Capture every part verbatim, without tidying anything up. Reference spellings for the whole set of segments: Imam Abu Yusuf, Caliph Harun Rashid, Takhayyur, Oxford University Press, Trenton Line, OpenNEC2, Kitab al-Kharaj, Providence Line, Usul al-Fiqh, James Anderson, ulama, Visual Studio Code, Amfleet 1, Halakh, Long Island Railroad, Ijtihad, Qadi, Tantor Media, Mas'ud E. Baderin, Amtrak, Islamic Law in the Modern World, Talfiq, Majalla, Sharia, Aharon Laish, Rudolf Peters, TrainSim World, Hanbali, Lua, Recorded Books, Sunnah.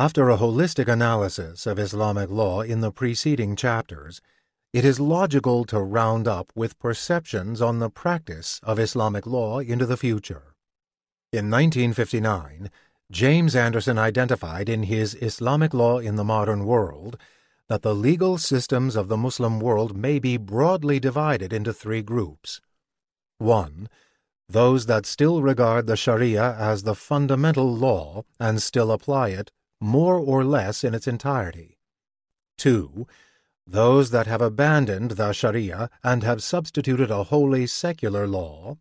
After a holistic analysis of Islamic law in the preceding chapters, it is logical to round up with perceptions on the practice of Islamic law into the future. In nineteen fifty-nine, James Anderson identified in his Islamic Law in the Modern World that the legal systems of the Muslim world may be broadly divided into three groups. one. Those that still regard the Sharia as the fundamental law and still apply it, more or less in its entirety. two. Those that have abandoned the Sharia and have substituted a wholly secular law.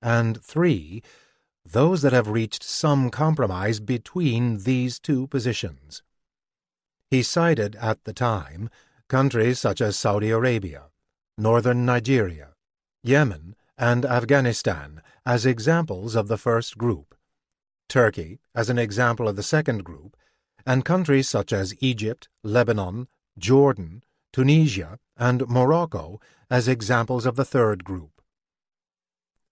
And three. Those that have reached some compromise between these two positions. He cited, at the time, countries such as Saudi Arabia, northern Nigeria, Yemen, and Afghanistan as examples of the first group, Turkey as an example of the second group, and countries such as Egypt, Lebanon, Jordan, Tunisia, and Morocco as examples of the third group.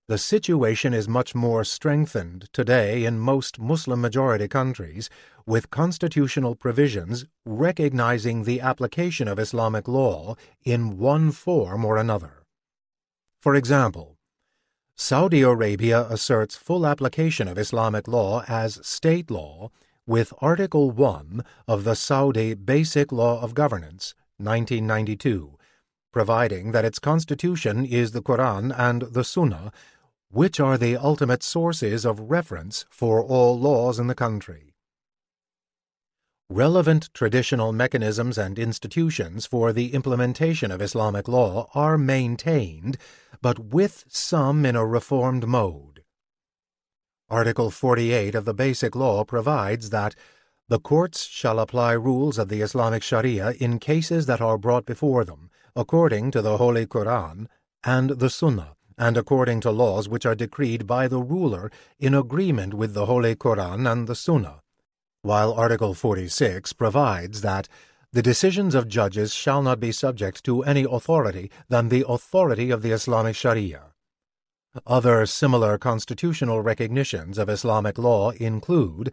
The situation is much more strengthened today in most Muslim-majority countries, with constitutional provisions recognizing the application of Islamic law in one form or another. For example, Saudi Arabia asserts full application of Islamic law as state law with Article one of the Saudi Basic Law of Governance, nineteen ninety-two, providing that its constitution is the Qur'an and the Sunnah, which are the ultimate sources of reference for all laws in the country. Relevant traditional mechanisms and institutions for the implementation of Islamic law are maintained, but with some in a reformed mode. Article forty-eight of the Basic Law provides that the courts shall apply rules of the Islamic Sharia in cases that are brought before them, according to the Holy Qur'an and the Sunnah, and according to laws which are decreed by the ruler in agreement with the Holy Qur'an and the Sunnah, while Article forty-six provides that the decisions of judges shall not be subject to any authority than the authority of the Islamic Sharia. Other similar constitutional recognitions of Islamic law include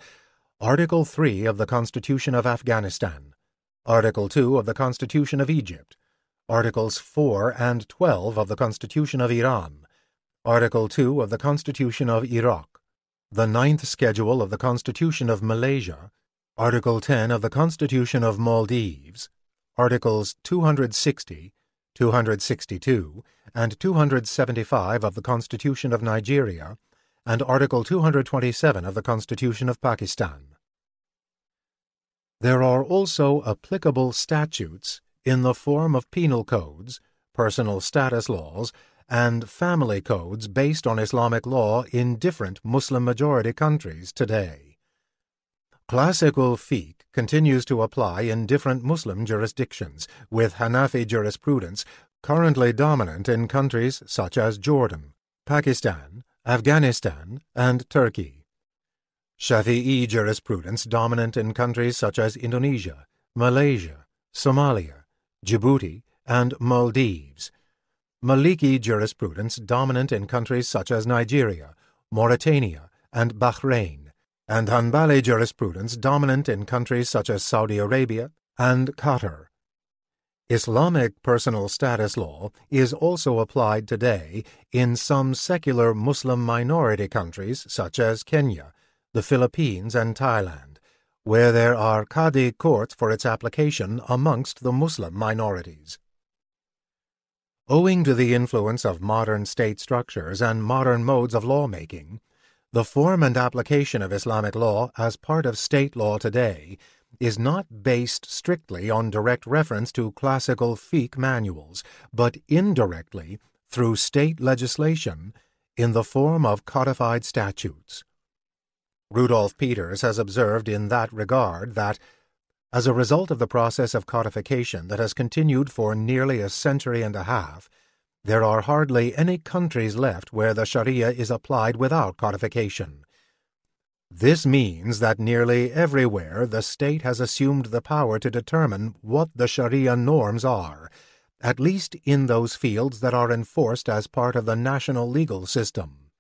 Article three of the Constitution of Afghanistan, Article two of the Constitution of Egypt, Articles four and twelve of the Constitution of Iran, Article two of the Constitution of Iraq, the Ninth Schedule of the Constitution of Malaysia, Article ten of the Constitution of Maldives, Articles two hundred sixty, two hundred sixty-two, and two hundred seventy-five of the Constitution of Nigeria, and Article two hundred twenty-seven of the Constitution of Pakistan. There are also applicable statutes in the form of penal codes, personal status laws, and family codes based on Islamic law in different Muslim-majority countries today. Classical fiqh continues to apply in different Muslim jurisdictions, with Hanafi jurisprudence currently dominant in countries such as Jordan, Pakistan, Afghanistan, and Turkey. Shafi'i jurisprudence dominant in countries such as Indonesia, Malaysia, Somalia, Djibouti, and Maldives. Maliki jurisprudence dominant in countries such as Nigeria, Mauritania, and Bahrain, and Hanbali jurisprudence dominant in countries such as Saudi Arabia and Qatar. Islamic personal status law is also applied today in some secular Muslim minority countries such as Kenya, the Philippines, and Thailand, where there are Qadi courts for its application amongst the Muslim minorities. Owing to the influence of modern state structures and modern modes of lawmaking, the form and application of Islamic law as part of state law today is not based strictly on direct reference to classical fiqh manuals, but indirectly through state legislation in the form of codified statutes. Rudolf Peters has observed in that regard that, as a result of the process of codification that has continued for nearly a century and a half, there are hardly any countries left where the Sharia is applied without codification. This means that nearly everywhere the state has assumed the power to determine what the Sharia norms are, at least in those fields that are enforced as part of the national legal system.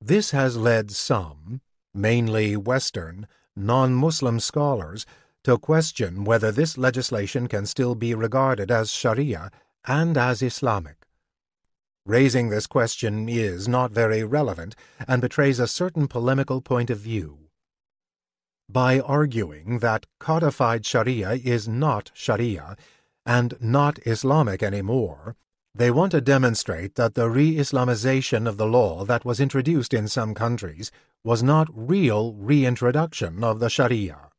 This has led some, mainly Western, non-Muslim scholars to question whether this legislation can still be regarded as Sharia and as Islamic. Raising this question is not very relevant and betrays a certain polemical point of view. By arguing that codified Sharia is not Sharia and not Islamic anymore, they want to demonstrate that the re-Islamization of the law that was introduced in some countries was not real reintroduction of the Sharia.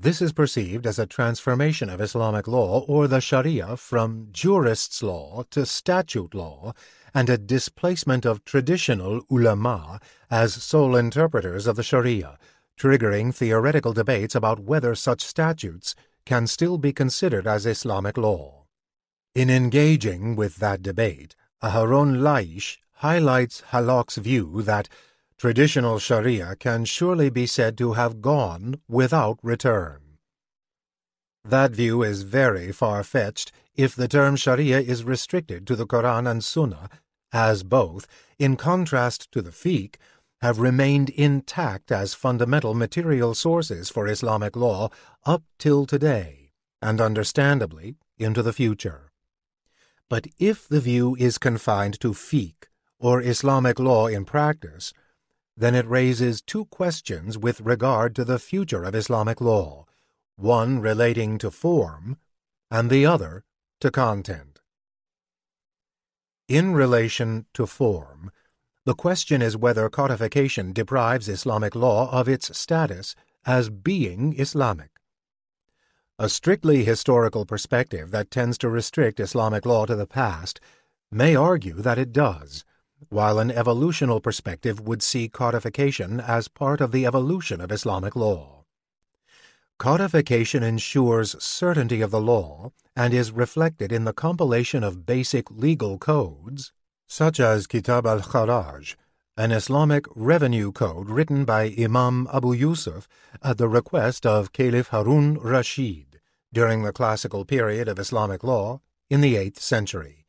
This is perceived as a transformation of Islamic law or the Sharia from jurists' law to statute law and a displacement of traditional ulama as sole interpreters of the Sharia, triggering theoretical debates about whether such statutes can still be considered as Islamic law. In engaging with that debate, Aharon Laish highlights Halakh's view that traditional Sharia can surely be said to have gone without return. That view is very far-fetched if the term Sharia is restricted to the Qur'an and Sunnah, as both, in contrast to the Fiqh, have remained intact as fundamental material sources for Islamic law up till today, and understandably, into the future. But if the view is confined to fiqh, or Islamic law in practice, then it raises two questions with regard to the future of Islamic law, one relating to form, and the other to content. In relation to form, the question is whether codification deprives Islamic law of its status as being Islamic. A strictly historical perspective that tends to restrict Islamic law to the past may argue that it does, while an evolutional perspective would see codification as part of the evolution of Islamic law. Codification ensures certainty of the law and is reflected in the compilation of basic legal codes, such as Kitab al-Kharaj, an Islamic revenue code written by Imam Abu Yusuf at the request of Caliph Harun Rashid, during the classical period of Islamic law in the eighth century,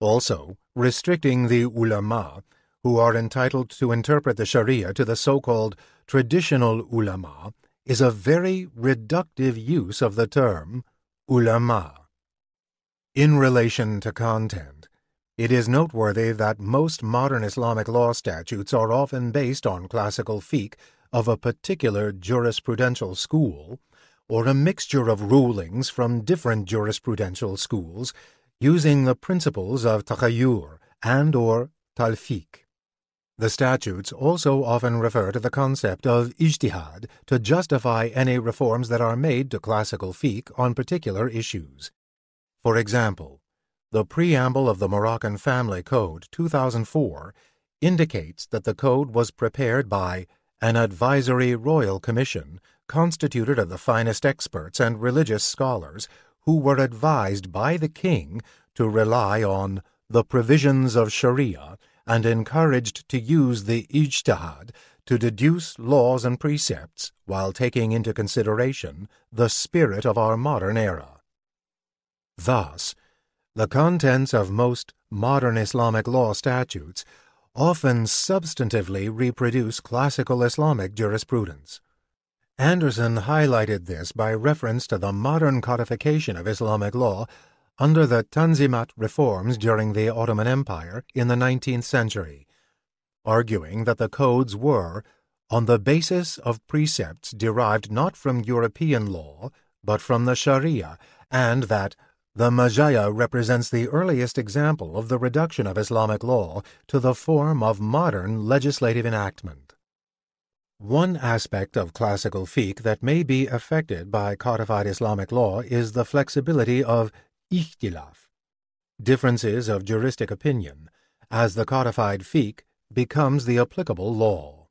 also restricting the ulama, who are entitled to interpret the Sharia, to the so-called traditional ulama, is a very reductive use of the term ulama. In relation to content, it is noteworthy that most modern Islamic law statutes are often based on classical fiqh of a particular jurisprudential school, or a mixture of rulings from different jurisprudential schools using the principles of Takhayyur and or Talfiq. The statutes also often refer to the concept of Ijtihad to justify any reforms that are made to classical fiqh on particular issues. For example, the preamble of the Moroccan Family Code two thousand four indicates that the code was prepared by an advisory royal commission constituted of the finest experts and religious scholars who were advised by the king to rely on the provisions of Sharia and encouraged to use the ijtihad to deduce laws and precepts while taking into consideration the spirit of our modern era. Thus, the contents of most modern Islamic law statutes often substantively reproduce classical Islamic jurisprudence. Anderson highlighted this by reference to the modern codification of Islamic law under the Tanzimat reforms during the Ottoman Empire in the nineteenth century, arguing that the codes were, on the basis of precepts derived not from European law, but from the Sharia, and that the Majalla represents the earliest example of the reduction of Islamic law to the form of modern legislative enactment. One aspect of classical fiqh that may be affected by codified Islamic law is the flexibility of ikhtilaf, differences of juristic opinion, as the codified fiqh becomes the applicable law.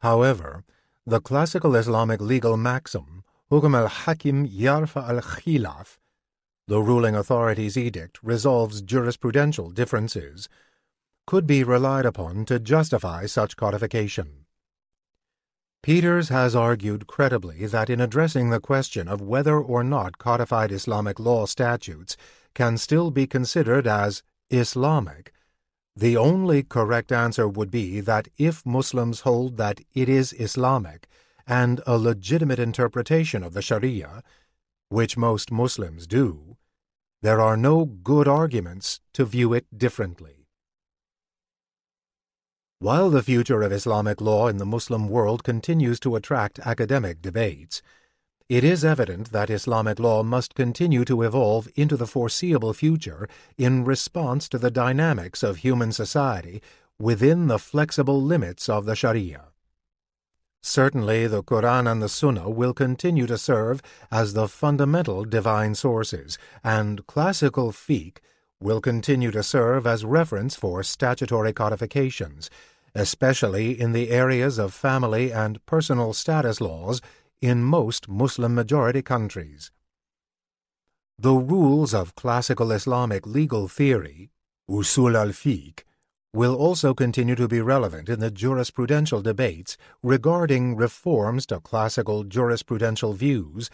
However, the classical Islamic legal maxim, Hukm al-Hakim yarfa al-khilaf, the ruling authority's edict resolves jurisprudential differences, could be relied upon to justify such codification. Peters has argued credibly that in addressing the question of whether or not codified Islamic law statutes can still be considered as Islamic, the only correct answer would be that if Muslims hold that it is Islamic and a legitimate interpretation of the Sharia, which most Muslims do, there are no good arguments to view it differently. While the future of Islamic law in the Muslim world continues to attract academic debates, it is evident that Islamic law must continue to evolve into the foreseeable future in response to the dynamics of human society within the flexible limits of the Sharia. Certainly, the Qur'an and the Sunnah will continue to serve as the fundamental divine sources, and classical fiqh will continue to serve as reference for statutory codifications, especially in the areas of family and personal status laws in most Muslim-majority countries. The rules of classical Islamic legal theory, Usul al-Fiqh, will also continue to be relevant in the jurisprudential debates regarding reforms to classical jurisprudential views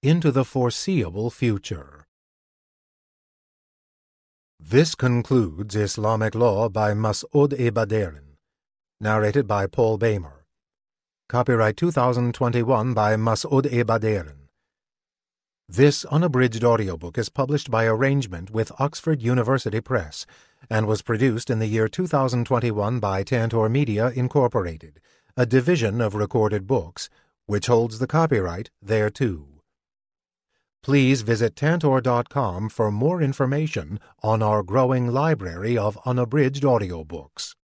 into the foreseeable future. This concludes Islamic Law by Mas'ud E. Baderin, narrated by Paul Boehmer. Copyright two thousand twenty-one by Mas'ud E. Baderin. This unabridged audiobook is published by arrangement with Oxford University Press and was produced in the year two thousand twenty-one by Tantor Media, Incorporated, a division of Recorded Books, which holds the copyright thereto. Please visit tantor dot com for more information on our growing library of unabridged audiobooks.